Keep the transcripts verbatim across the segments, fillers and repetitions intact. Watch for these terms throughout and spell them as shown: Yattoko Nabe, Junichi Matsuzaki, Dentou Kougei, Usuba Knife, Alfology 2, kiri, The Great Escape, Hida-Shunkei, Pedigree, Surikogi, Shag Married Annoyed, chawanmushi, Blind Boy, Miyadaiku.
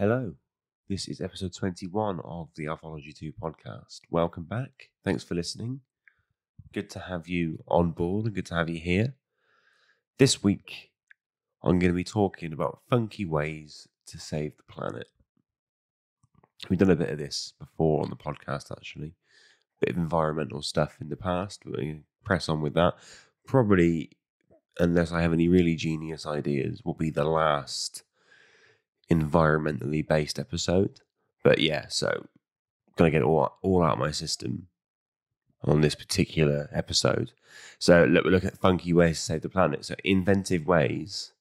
Hello, this is episode twenty-one of the Alfology two podcast. Welcome back. Thanks for listening. Good to have you on board and good to have you here. This week, I'm going to be talking about funky ways to save the planet. We've done a bit of this before on the podcast, actually. A bit of environmental stuff in the past, but we press on with that. Probably, unless I have any really genius ideas, will be the last environmentally based episode, but yeah, so gonna get all all out of my system on this particular episode. So look, we look at funky ways to save the planet. So inventive ways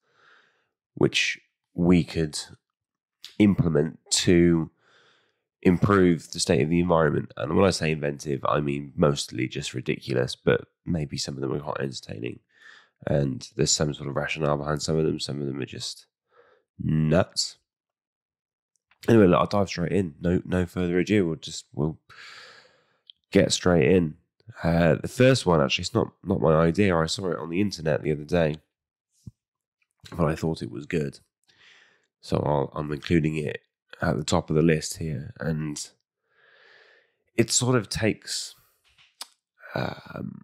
which we could implement to improve the state of the environment. And when I say inventive, I mean mostly just ridiculous, but maybe some of them are quite entertaining, and there's some sort of rationale behind some of them. Some of them are just nuts. Anyway, look, I'll dive straight in. No, no further ado. We'll just we'll get straight in. Uh, the first one, actually, it's not not my idea. I saw it on the internet the other day, but I thought it was good, so I'll, I'm including it at the top of the list here. And it sort of takes um,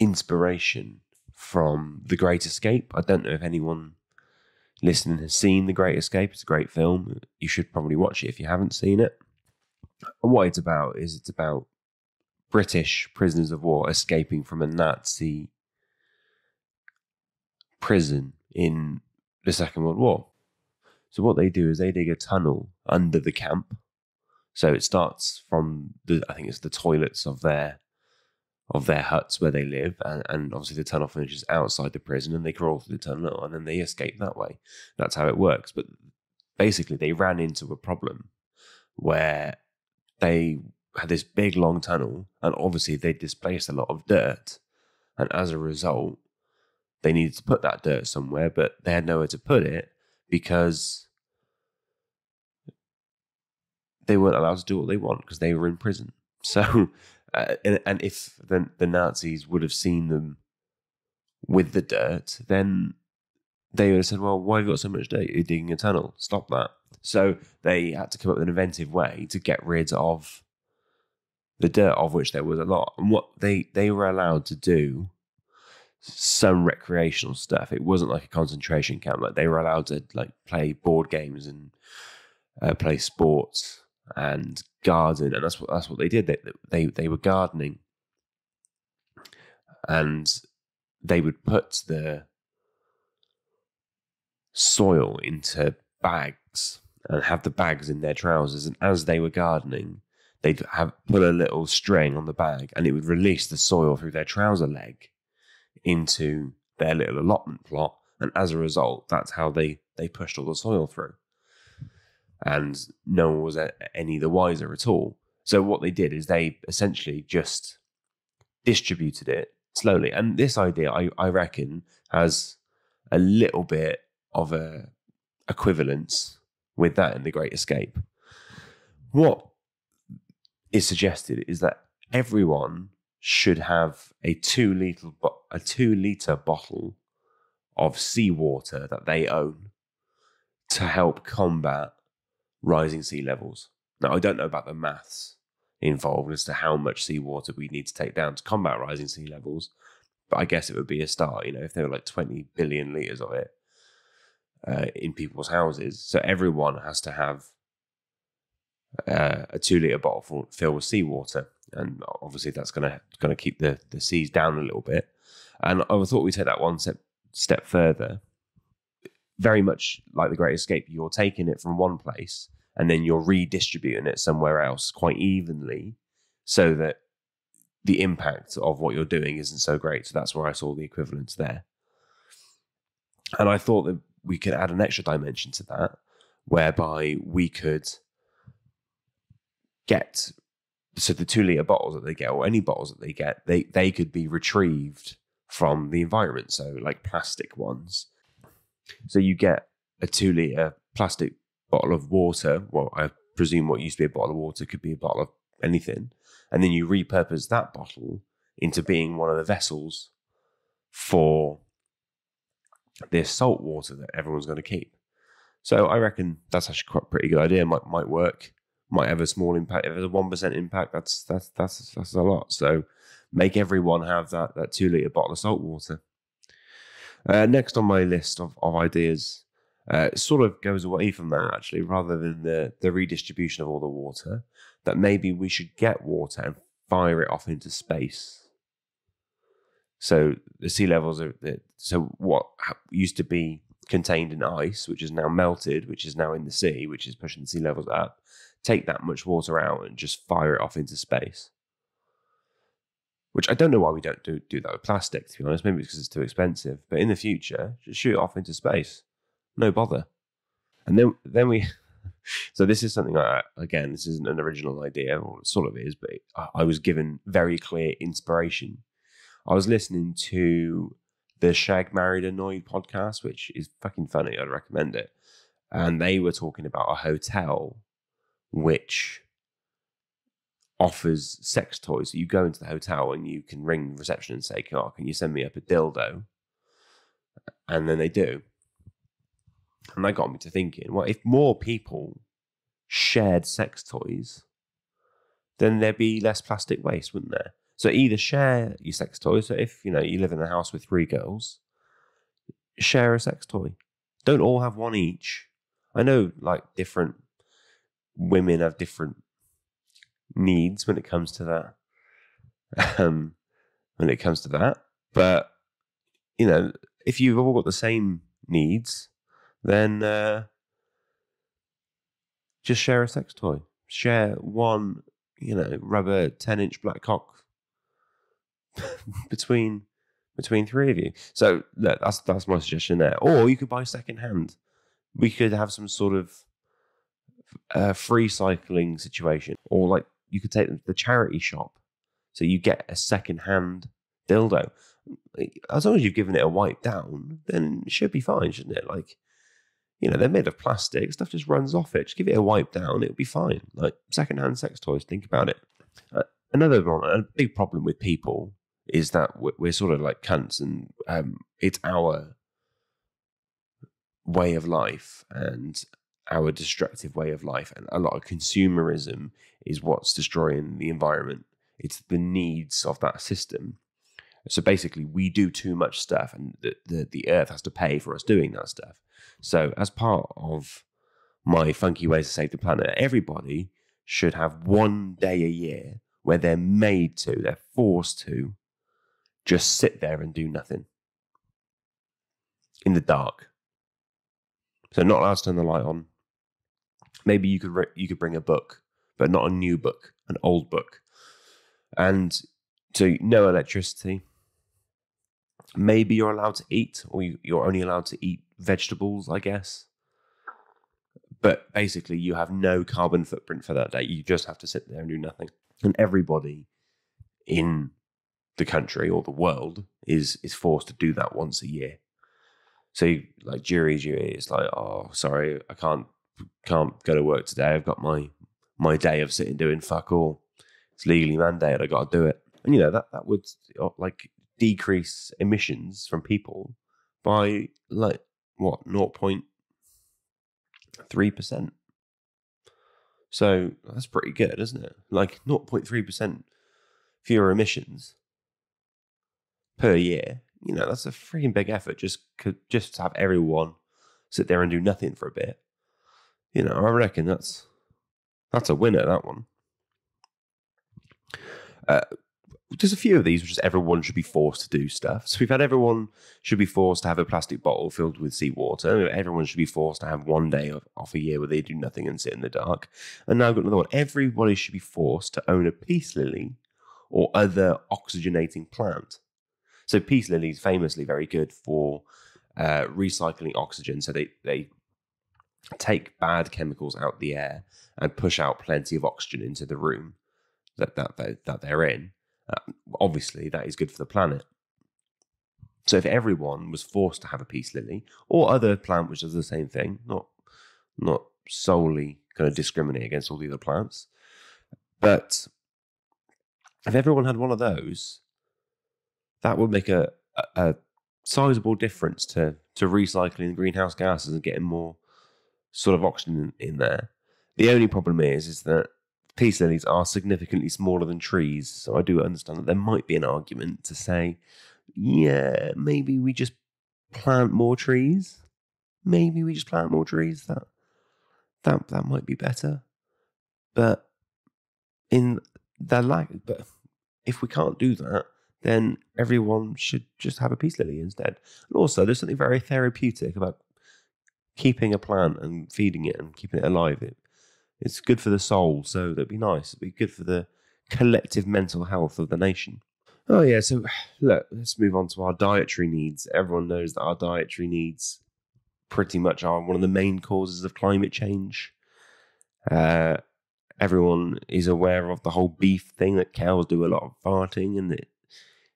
inspiration from The Great Escape. I don't know if anyone listening has seen The Great Escape. It's a great film. You should probably watch it if you haven't seen it. What it's about is it's about British prisoners of war escaping from a Nazi prison in the Second World War. So what they do is they dig a tunnel under the camp. So it starts from the, I think it's the toilets of their of their huts where they live, and, and obviously the tunnel finishes outside the prison, and they crawl through the tunnel and then they escape that way. That's how it works. But basically they ran into a problem where they had this big long tunnel, and obviously they displaced a lot of dirt, and as a result they needed to put that dirt somewhere, but they had nowhere to put it because they weren't allowed to do what they want because they were in prison. So Uh, and, and if the, the Nazis would have seen them with the dirt, then they would have said, well, why have you got so much dirt? You're digging a tunnel. Stop that. So they had to come up with an inventive way to get rid of the dirt, of which there was a lot. And what they, they were allowed to do, some recreational stuff. It wasn't like a concentration camp. Like, they were allowed to like play board games and uh, play sports and garden, and that's what that's what they did. They they they were gardening, and they would put the soil into bags and have the bags in their trousers. And as they were gardening, they'd have put a little string on the bag, and it would release the soil through their trouser leg into their little allotment plot. And as a result, that's how they they pushed all the soil through. And no one was any the wiser at all. So what they did is they essentially just distributed it slowly. And this idea, I, I reckon, has a little bit of a equivalence with that in The Great Escape. What is suggested is that everyone should have a two liter a two liter bottle of seawater that they own to help combat rising sea levels. Now, I don't know about the maths involved as to how much seawater we need to take down to combat rising sea levels, but I guess it would be a start. You know, if there were like twenty billion litres of it uh, in people's houses, so everyone has to have uh, a two litre bottle filled with seawater, and obviously that's going to going to keep the, the seas down a little bit. And I thought we'd take that one step, step further. Very much like The Great Escape, you're taking it from one place and then you're redistributing it somewhere else quite evenly so that the impact of what you're doing isn't so great. So that's where I saw the equivalence there. And I thought that we could add an extra dimension to that, whereby we could get, so the two litre bottles that they get, or any bottles that they get, they, they could be retrieved from the environment. So like plastic ones. So you get a two litre plastic bottle of water. Well, I presume what used to be a bottle of water could be a bottle of anything. And then you repurpose that bottle into being one of the vessels for this salt water that everyone's going to keep. So I reckon that's actually quite a pretty good idea. Might might work. Might have a small impact. If there's a one percent impact, that's that's that's that's a lot. So make everyone have that that two liter bottle of salt water. Uh, next on my list of of ideas, uh, it sort of goes away from that actually, rather than the the redistribution of all the water. That maybe we should get water and fire it off into space. So the sea levels are so what used to be contained in ice, which is now melted, which is now in the sea, which is pushing the sea levels up, take that much water out and just fire it off into space. Which I don't know why we don't do, do that with plastic, to be honest. Maybe it's because it's too expensive. But in the future, just shoot it off into space. No bother. And then then we... So this is something I, again, this isn't an original idea, or it sort of is, but I, I was given very clear inspiration. I was listening to the Shag Married Annoyed podcast, which is fucking funny. I'd recommend it. And they were talking about a hotel which offers sex toys. You go into the hotel and you can ring reception and say, oh, can you send me up a dildo? And then they do. And that got me to thinking, well, if more people shared sex toys, then there'd be less plastic waste, wouldn't there? So either share your sex toy. So if, you know, you live in a house with three girls, share a sex toy. Don't all have one each. I know, like, different women have different needs when it comes to that. Um, when it comes to that. But, you know, if you've all got the same needs, then uh, just share a sex toy. Share one, you know, rubber ten-inch black cock between between three of you. So look, that's that's my suggestion there. Or you could buy secondhand. We could have some sort of uh, free cycling situation, or like you could take them to the charity shop, so you get a secondhand dildo. As long as you've given it a wipe down, then it should be fine, shouldn't it? Like, you know, they're made of plastic. Stuff just runs off it. Just give it a wipe down. It'll be fine. Like secondhand sex toys. Think about it. Uh, another one, a big problem with people is that we're sort of like cunts, and um, it's our way of life and our destructive way of life. And a lot of consumerism is what's destroying the environment. It's the needs of that system. So basically we do too much stuff, and the, the, the earth has to pay for us doing that stuff. So as part of my funky ways to save the planet, everybody should have one day a year where they're made to, they're forced to, just sit there and do nothing in the dark. So not allowed to turn the light on. Maybe you could re you could bring a book, but not a new book, an old book. And so no electricity. Maybe you're allowed to eat, or you, you're only allowed to eat vegetables, I guess. But basically you have no carbon footprint for that day. You just have to sit there and do nothing. And everybody in the country or the world is is forced to do that once a year. So you, like jury duty, it's like, oh, sorry, I can't can't go to work today. I've got my my day of sitting doing fuck all. It's legally mandated. I got to do it. And you know that that would like decrease emissions from people by like what zero point three percent. So that's pretty good, isn't it? Like zero point three percent fewer emissions per year. You know, that's a freaking big effort. Just could just have everyone sit there and do nothing for a bit. You know, I reckon that's that's a winner, that one. Uh, there's a few of these, which is everyone should be forced to do stuff. So we've had everyone should be forced to have a plastic bottle filled with seawater. Everyone should be forced to have one day of, off a year where they do nothing and sit in the dark. And now I've got another one. Everybody should be forced to own a peace lily or other oxygenating plant. So peace lily is famously very good for uh, recycling oxygen. So they, they take bad chemicals out the air and push out plenty of oxygen into the room that, that, that, that they're in. Uh, obviously that is good for the planet. So if everyone was forced to have a peace lily or other plant which does the same thing, not not solely going to discriminate against all the other plants, but if everyone had one of those, that would make a a, a sizable difference to to recycling the greenhouse gases and getting more sort of oxygen in, in there. The only problem is, is that peace lilies are significantly smaller than trees, so I do understand that there might be an argument to say, yeah, maybe we just plant more trees. Maybe we just plant more trees. That that that might be better. But in the lack, but if we can't do that, then everyone should just have a peace lily instead. And also, there's something very therapeutic about keeping a plant and feeding it and keeping it alive. It, it's good for the soul, so that'd be nice. It'd be good for the collective mental health of the nation. Oh yeah, so look, let's move on to our dietary needs. Everyone knows that our dietary needs pretty much are one of the main causes of climate change. Uh, everyone is aware of the whole beef thing, that cows do a lot of farting and it,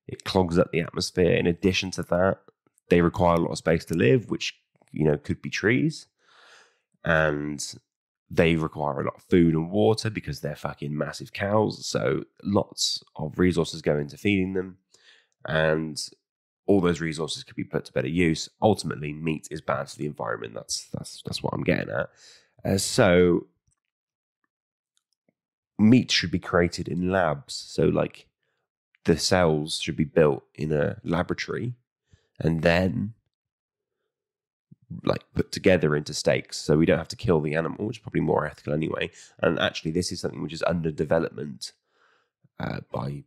it clogs up the atmosphere. In addition to that, they require a lot of space to live, which, you know, could be trees. And they require a lot of food and water because they're fucking massive cows. So lots of resources go into feeding them. And all those resources could be put to better use. Ultimately, meat is bad for the environment. That's that's that's what I'm getting at. Uh, so meat should be created in labs. So like the cells should be built in a laboratory and then like put together into steaks, so we don't have to kill the animal, which is probably more ethical anyway. And actually this is something which is under development uh, by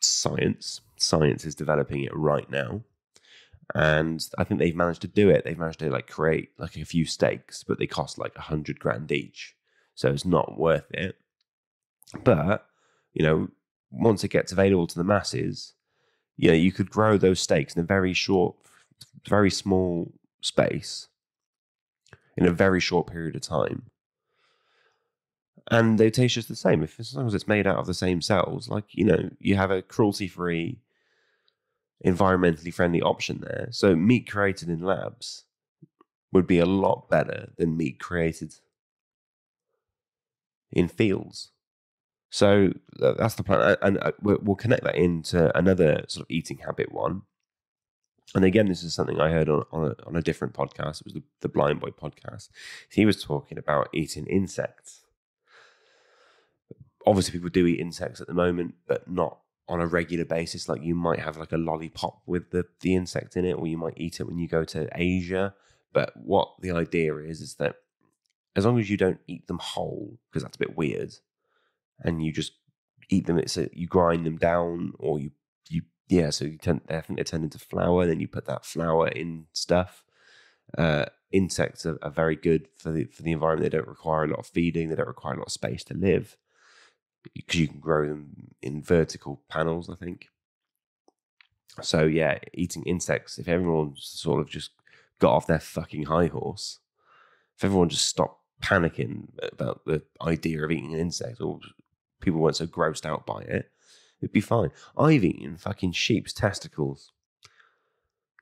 science. Science is developing it right now, and I think they've managed to do it. They've managed to like create like a few steaks, but they cost like a hundred grand each, so it's not worth it. But you know, once it gets available to the masses, you know, you could grow those steaks in a very short, very small space in a very short period of time, and they taste just the same. If as long as it's made out of the same cells, like, you know, you have a cruelty-free, environmentally friendly option there. So meat created in labs would be a lot better than meat created in fields. So that's the plan, and we'll connect that into another sort of eating habit one. And again, this is something I heard on, on, a, on a different podcast. It was the, the Blind Boy podcast. He was talking about eating insects. Obviously, people do eat insects at the moment, but not on a regular basis. Like you might have like a lollipop with the, the insect in it, or you might eat it when you go to Asia. But what the idea is, is that as long as you don't eat them whole, because that's a bit weird, and you just eat them, it's a, you grind them down, or you, you Yeah, so you turn, I think they turn into flour, then you put that flour in stuff. Uh, insects are, are very good for the, for the environment. They don't require a lot of feeding. They don't require a lot of space to live because you can grow them in vertical panels, I think. So yeah, eating insects, if everyone sort of just got off their fucking high horse, if everyone just stopped panicking about the idea of eating an insect, or people weren't so grossed out by it, it'd be fine. I've eaten fucking sheep's testicles.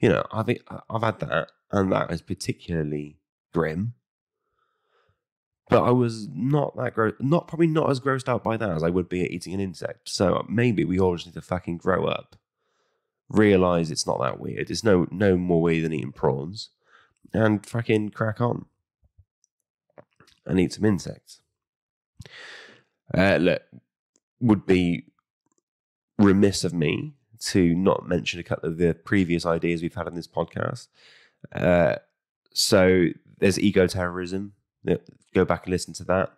You know, I've I've had that, and that is particularly grim. But I was not that gross, not probably not as grossed out by that as I would be at eating an insect. So maybe we all just need to fucking grow up, realize it's not that weird. It's no no more weird than eating prawns, and fucking crack on and eat some insects. Uh, look, would be remiss of me to not mention a couple of the previous ideas we've had on this podcast. Uh, so there's eco-terrorism. Go back and listen to that.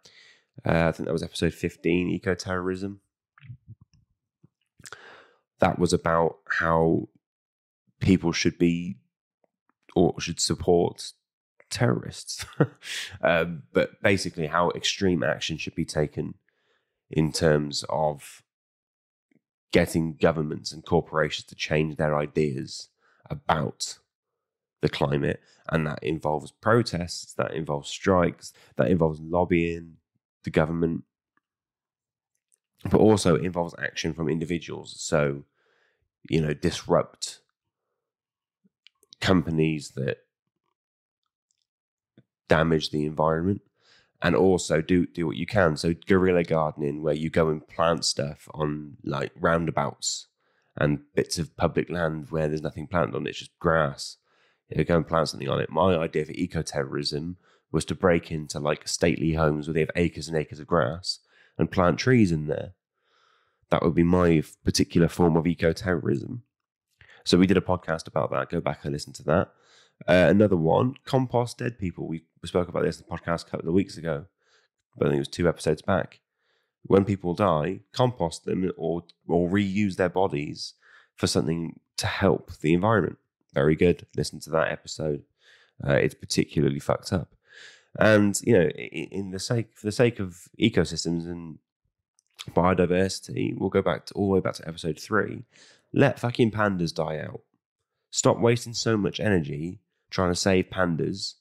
Uh, I think that was episode fifteen, eco-terrorism. That was about how people should be or should support terrorists. um, but basically how extreme action should be taken in terms of getting governments and corporations to change their ideas about the climate. And that involves protests, that involves strikes, that involves lobbying the government, but also it involves action from individuals. So, you know, disrupt companies that damage the environment. And also do do what you can. So guerrilla gardening, where you go and plant stuff on like roundabouts and bits of public land where there's nothing planted on it, it's just grass. You know, go and plant something on it. My idea for eco-terrorism was to break into like stately homes where they have acres and acres of grass and plant trees in there. That would be my particular form of eco-terrorism. So we did a podcast about that. Go back and listen to that. Uh, another one, compost dead people. We spoke about this in the podcast a couple of weeks ago, but I think it was two episodes back. When people die, compost them or or reuse their bodies for something to help the environment. Very good. Listen to that episode. Uh, it's particularly fucked up. And, you know, in the sake for the sake of ecosystems and biodiversity, we'll go back to, all the way back to episode three. Let fucking pandas die out. Stop wasting so much energy trying to save pandas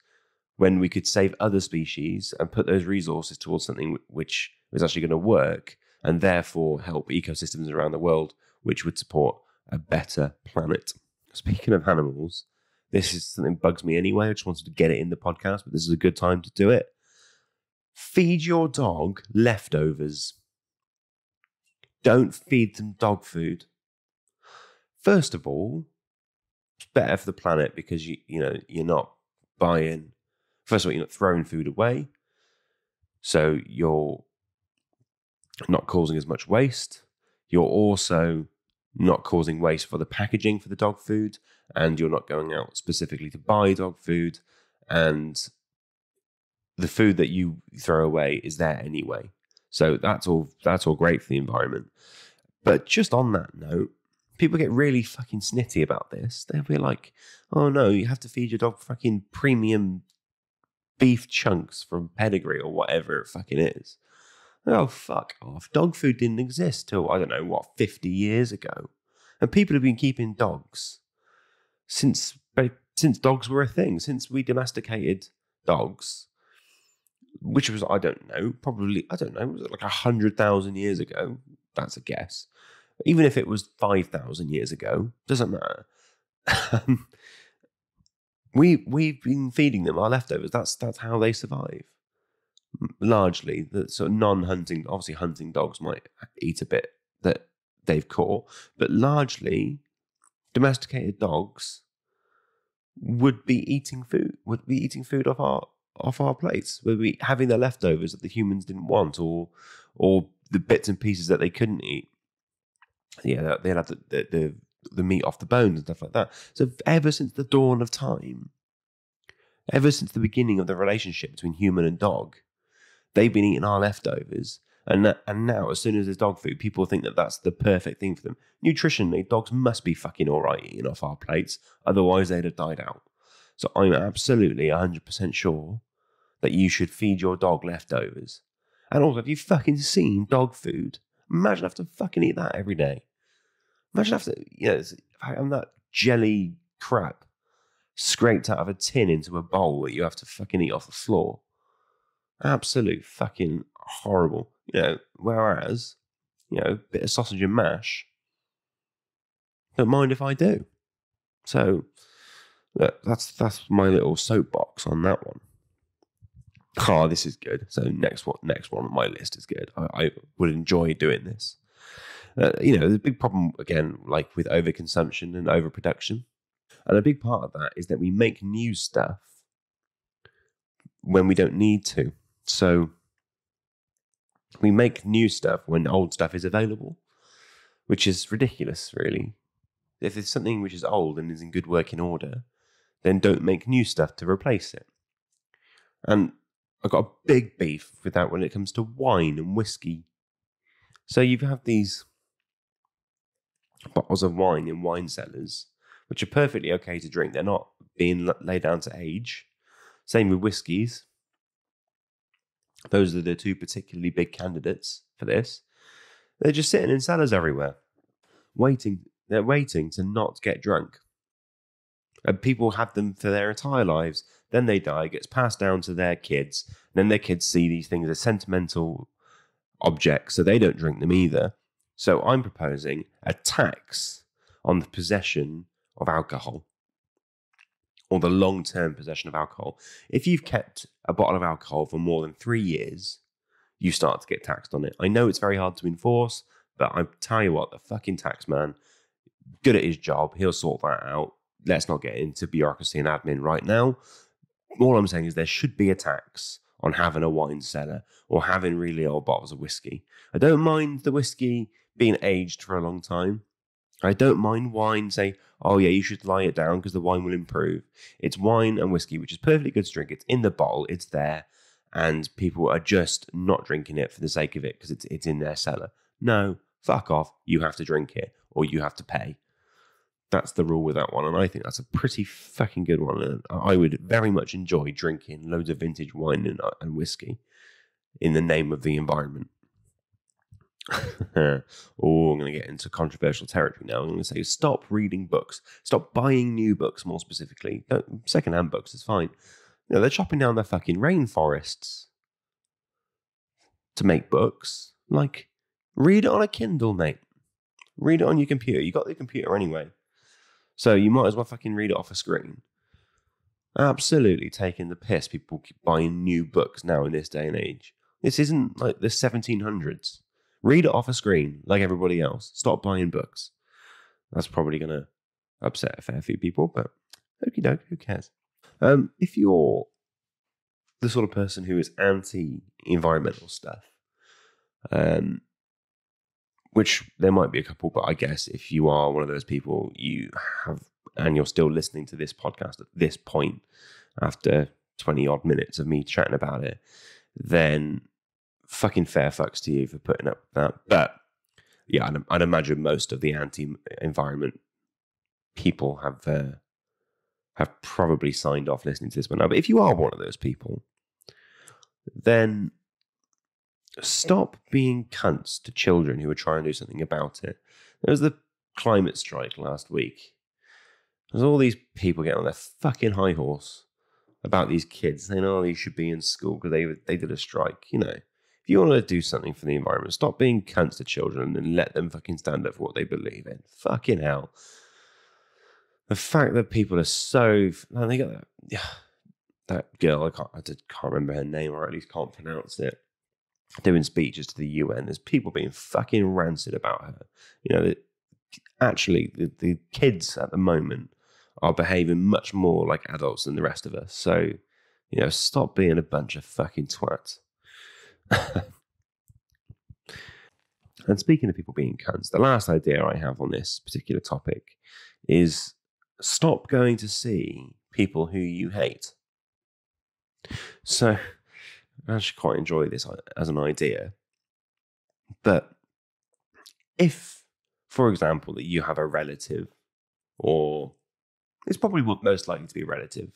when we could save other species and put those resources towards something which is actually going to work and therefore help ecosystems around the world, which would support a better planet. Speaking of animals, this is something that bugs me anyway. I just wanted to get it in the podcast, but this is a good time to do it. Feed your dog leftovers. Don't feed them dog food. First of all, it's better for the planet because you you know you're not buying. First of all, you're not throwing food away, so you're not causing as much waste. You're also not causing waste for the packaging for the dog food, and you're not going out specifically to buy dog food. And the food that you throw away is there anyway, so that's all. That's all great for the environment. But just on that note. People get really fucking snitty about this. They'll be like, oh no, you have to feed your dog fucking premium beef chunks from Pedigree or whatever it fucking is. Oh, fuck off. Dog food didn't exist till, I don't know, what, fifty years ago. And people have been keeping dogs since, since dogs were a thing, since we domesticated dogs, which was, I don't know, probably, I don't know, was it like one hundred thousand years ago? That's a guess. Even if it was five thousand years ago, doesn't matter. we, we've been feeding them our leftovers. That's that's how they survive. Largely, the sort of non-hunting, obviously hunting dogs might eat a bit that they've caught, but largely domesticated dogs would be eating food, would be eating food off our off our plates, would be having their leftovers that the humans didn't want or or the bits and pieces that they couldn't eat. Yeah, they'd have the, the the meat off the bones and stuff like that. So ever since the dawn of time, ever since the beginning of the relationship between human and dog, they've been eating our leftovers. And that, and now, as soon as there's dog food, people think that that's the perfect thing for them. Nutritionally, dogs must be fucking all right eating off our plates. Otherwise, they'd have died out. So I'm absolutely one hundred percent sure that you should feed your dog leftovers. And also, have you fucking seen dog food? Imagine having to fucking eat that every day. Imagine having to, you know, having that jelly crap scraped out of a tin into a bowl that you have to fucking eat off the floor. Absolute fucking horrible. You know, whereas, you know, a bit of sausage and mash, don't mind if I do. So, that's, that's my little soapbox on that one. Oh, this is good. So next one, next one on my list is good. I, I would enjoy doing this. Uh, you know, the big problem again, like with overconsumption and overproduction, and a big part of that is that we make new stuff when we don't need to. So we make new stuff when old stuff is available, which is ridiculous, really. If there's something which is old and is in good working order, then don't make new stuff to replace it. And I've got a big beef with that when it comes to wine and whiskey. So you have these bottles of wine in wine cellars, which are perfectly okay to drink. They're not being laid down to age. Same with whiskies. Those are the two particularly big candidates for this. They're just sitting in cellars everywhere, waiting. They're waiting to not get drunk. And people have them for their entire lives. Then they die, it gets passed down to their kids. Then their kids see these things as sentimental objects, so they don't drink them either. So I'm proposing a tax on the possession of alcohol or the long-term possession of alcohol. If you've kept a bottle of alcohol for more than three years, you start to get taxed on it. I know it's very hard to enforce, but I tell you what, the fucking tax man, good at his job, he'll sort that out. Let's not get into bureaucracy and admin right now. all I'm saying is there should be a tax on having a wine cellar or having really old bottles of whiskey. I don't mind the whiskey being aged for a long time. I don't mind wine say, oh yeah, you should lie it down because the wine will improve. It's wine and whiskey, which is perfectly good to drink. It's in the bottle, it's there, and people are just not drinking it for the sake of it because it's, it's in their cellar. No, fuck off. You have to drink it or you have to pay. That's the rule with that one, and I think that's a pretty fucking good one. And I would very much enjoy drinking loads of vintage wine and, and whiskey in the name of the environment. Oh, I'm going to get into controversial territory now. I'm going to say stop reading books. Stop buying new books, more specifically. Secondhand books is fine. You know, they're chopping down their fucking rainforests to make books. Like, read it on a Kindle, mate. Read it on your computer. You got the computer anyway, so you might as well fucking read it off a screen. Absolutely taking the piss. People keep buying new books now in this day and age. This isn't like the seventeen hundreds. Read it off a screen like everybody else. Stop buying books. That's probably going to upset a fair few people, but okie doke, who cares? Um, if you're the sort of person who is anti-environmental stuff, um, which there might be a couple, but I guess if you are one of those people, you have, and you're still listening to this podcast at this point, after twenty-odd minutes of me chatting about it, then fucking fair fucks to you for putting up that. But yeah, I'd, I'd imagine most of the anti-environment people have uh, have probably signed off listening to this one now. But if you are one of those people, then stop being cunts to children who are trying to do something about it. There was the climate strike last week. There's all these people getting on their fucking high horse about these kids saying, "Oh, these should be in school because they they did a strike." You know. If you want to do something for the environment, stop being cunts to children and let them fucking stand up for what they believe in. Fucking hell. The fact that people are so... Man, they got that, that girl, I can't, I can't remember her name, or at least can't pronounce it, doing speeches to the U N. There's people being fucking rancid about her. You know, that actually, the, the kids at the moment are behaving much more like adults than the rest of us. So, you know, stop being a bunch of fucking twats. And speaking of people being cunts, the last idea I have on this particular topic is stop going to see people who you hate. So I actually quite enjoy this as an idea, but if, for example, that you have a relative, or it's probably most likely to be a relative,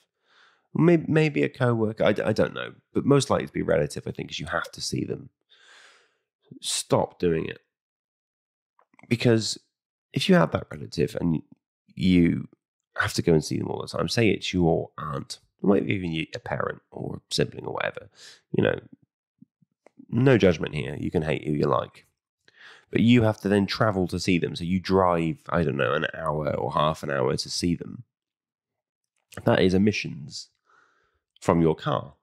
Maybe, maybe a co-worker, I, d- I don't know, but most likely to be relative, I think, because you have to see them. Stop doing it. Because if you have that relative and you have to go and see them all the time, say it's your aunt, it might be even a parent or a sibling or whatever, you know, no judgment here, you can hate who you like. But you have to then travel to see them, so you drive, I don't know, an hour or half an hour to see them. That is emissions from your car.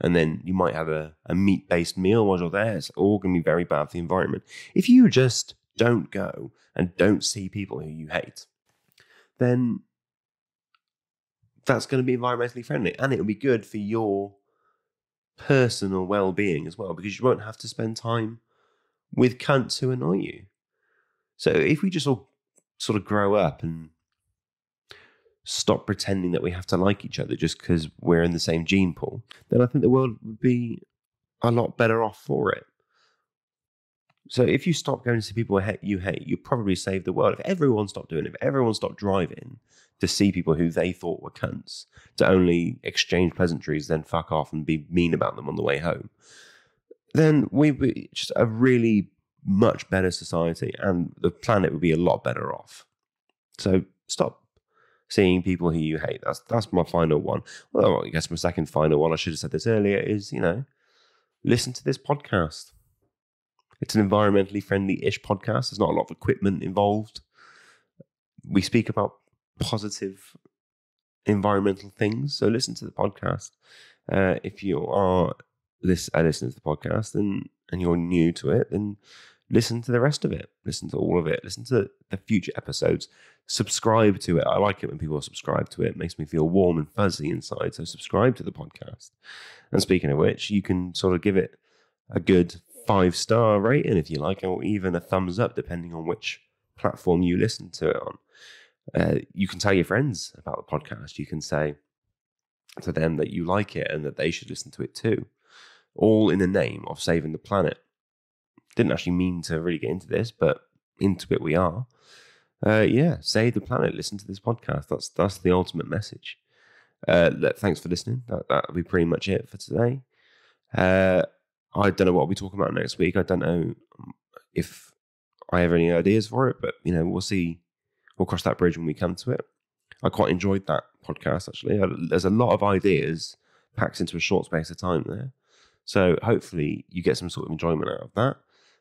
And then you might have a, a meat-based meal while you're there. It's all going to be very bad for the environment. If you just don't go and don't see people who you hate, then that's going to be environmentally friendly. And it'll be good for your personal well-being as well, because you won't have to spend time with cunts who annoy you. So if we just all sort of grow up and stop pretending that we have to like each other just because we're in the same gene pool, then I think the world would be a lot better off for it. So if you stop going to see people you hate, you probably save the world. If everyone stopped doing it, if everyone stopped driving to see people who they thought were cunts, to only exchange pleasantries, then fuck off and be mean about them on the way home, then we'd be just a really much better society, and the planet would be a lot better off. So stop seeing people who you hate. That's that's my final one. Well, I guess my second final one, I should have said this earlier, is, you know, listen to this podcast. It's an environmentally friendly-ish podcast. There's not a lot of equipment involved. We speak about positive environmental things, so listen to the podcast. Uh, if you are this, a listener to the podcast and, and you're new to it, then listen to the rest of it. Listen to all of it. Listen to the future episodes. Subscribe to it. I like it when people subscribe to it. It makes me feel warm and fuzzy inside. So subscribe to the podcast. And speaking of which, you can sort of give it a good five-star rating if you like, or even a thumbs up, depending on which platform you listen to it on. Uh, you can tell your friends about the podcast. You can say to them that you like it and that they should listen to it too. All in the name of saving the planet. Didn't actually mean to really get into this, but into it we are. Uh, yeah, save the planet. Listen to this podcast. That's that's the ultimate message. Uh, thanks for listening. That, that'll be pretty much it for today. Uh, I don't know what we'll be talking about next week. I don't know if I have any ideas for it, but you know, we'll see. We'll cross that bridge when we come to it. I quite enjoyed that podcast, actually. There's a lot of ideas packed into a short space of time there. So hopefully you get some sort of enjoyment out of that.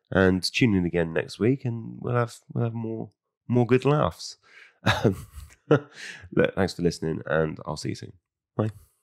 And tune in again next week, and we'll have we'll have more more good laughs. Look, thanks for listening, and I'll see you soon. Bye.